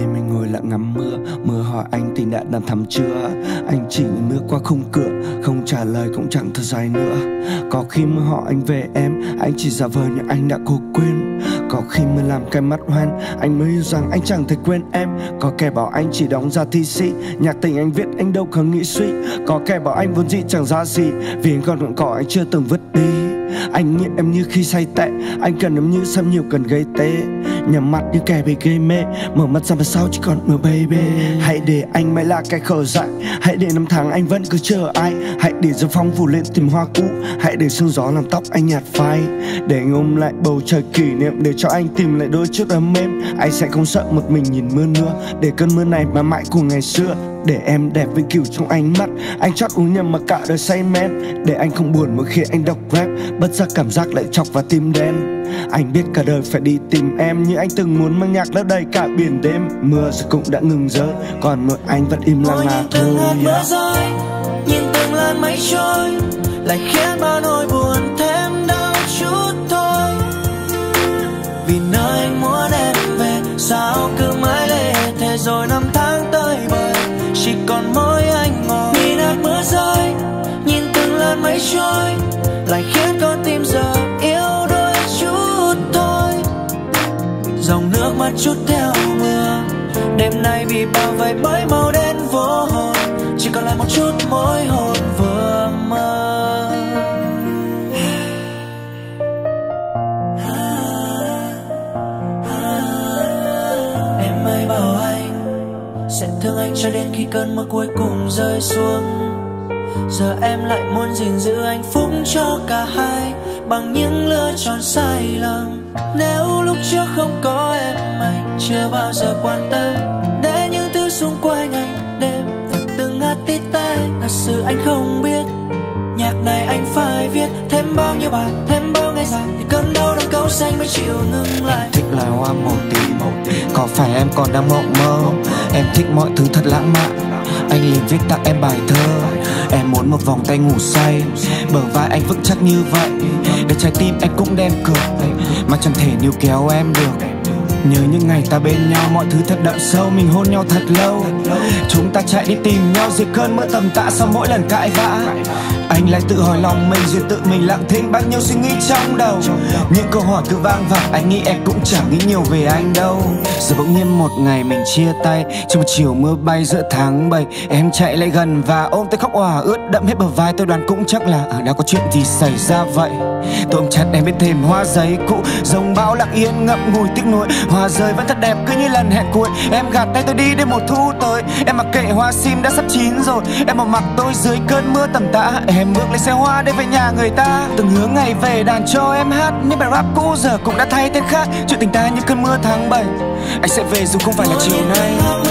để mình ngồi lặng ngắm mưa. Mưa hỏi anh tình đã đàn thắm chưa, anh chỉ nước qua khung cửa, không trả lời cũng chẳng thật dài nữa. Có khi mưa hỏi anh về em, anh chỉ giả vờ nhưng anh đã cố quên. Có khi mưa làm cái mắt hoen, anh mới hiểu rằng anh chẳng thể quên em. Có kẻ bảo anh chỉ đóng ra thi sĩ, nhạc tình anh viết anh đâu có nghĩ suy. Có kẻ bảo anh vốn dĩ chẳng ra gì, vì anh còn ngọn cỏ anh chưa từng vứt đi. Anh nghĩ em như khi say tệ, anh cần em như xăm nhiều cần gây tê. Nhắm mắt như kẻ bị gây mê, mở mắt ra mà sao chỉ còn mưa baby. Hãy để anh mãi là cái khờ dại, hãy để năm tháng anh vẫn cứ chờ ai. Hãy để gió phong vù lên tìm hoa cũ, hãy để sương gió làm tóc anh nhạt phai. Để anh ôm lại bầu trời kỷ niệm, để cho anh tìm lại đôi chút ấm êm. Anh sẽ không sợ một mình nhìn mưa nữa, để cơn mưa này mà mãi của ngày xưa. Để em đẹp vĩnh cửu trong ánh mắt, anh chót uống nhầm mà cả đời say men. Để anh không buồn mỗi khi anh đọc rap, bất giác cảm giác lại chọc vào tim đen. Anh biết cả đời phải đi tìm em, như anh từng muốn mang nhạc lấp đầy cả biển đêm. Mưa rồi cũng đã ngừng rơi, còn một anh vẫn im lặng là thôi. Mưa rơi, nhìn từng lần mây trôi, lại khiến bao nỗi buồn thêm đau chút thôi. Vì nơi anh muốn em về, sao cứ mãi lệ thế rồi năm tháng tới bời, chỉ còn mỗi anh ngồi. Nhìn hạt mưa rơi, nhìn từng lần mây trôi, lại khiến con tim giờ yếu đôi chút thôi. Dòng nước mắt chút theo mưa, đêm nay bị bao vây bởi màu đen vô hồn, chỉ còn lại một chút mối hồn vừa mơ. Em hãy bảo anh sẽ thương anh cho đến khi cơn mưa cuối cùng rơi xuống. Giờ em lại muốn gìn giữ hạnh phúc cho cả hai bằng những lựa chọn sai lầm. Nếu lúc trước không có em, anh chưa bao giờ quan tâm để những thứ xung quanh anh đêm và từng hạt tí té. Thật sự anh không biết nhạc này anh phải viết thêm bao nhiêu bài, thêm bao ngày dài thì cơn đau đang cấu xanh mới chịu ngừng lại. Thích là hoa màu tím, có phải em còn đang mộng mơ? Em thích mọi thứ thật lãng mạn, anh liền viết tặng em bài thơ. Em muốn một vòng tay ngủ say, bờ vai anh vững chắc như vậy, để trái tim anh cũng đem cược mà chẳng thể níu kéo em được. Nhớ những ngày ta bên nhau, mọi thứ thật đậm sâu, mình hôn nhau thật lâu. Chúng ta chạy đi tìm nhau dưới cơn mưa tầm tã, sau mỗi lần cãi vã anh lại tự hỏi lòng mình, rồi tự mình lặng thinh bao nhiêu suy nghĩ trong đầu. Những câu hỏi cứ vang vẳng, anh nghĩ em cũng chẳng nghĩ nhiều về anh đâu. Giờ bỗng nhiên một ngày mình chia tay, trong chiều mưa bay giữa tháng 7. Em chạy lại gần và ôm tôi khóc òa ướt đẫm hết bờ vai. Tôi đoán cũng chắc là đã có chuyện gì xảy ra vậy. Tôi ôm chặt em bên thềm hoa giấy cũ, dòng bão lặng yên ngậm ngùi tiếc nuối. Hoa rơi vẫn thật đẹp cứ như lần hẹn cuối. Em gạt tay tôi đi đến mùa thu tới, em mặc kệ hoa sim đã sắp chín rồi. Em mặc mặc tôi dưới cơn mưa tầm tã, em bước lên xe hoa để về nhà người ta. Từng hướng ngày về đàn cho em hát, những bài rap cũ giờ cũng đã thay tên khác. Chuyện tình ta như cơn mưa tháng 7, anh sẽ về dù không phải là chiều nay.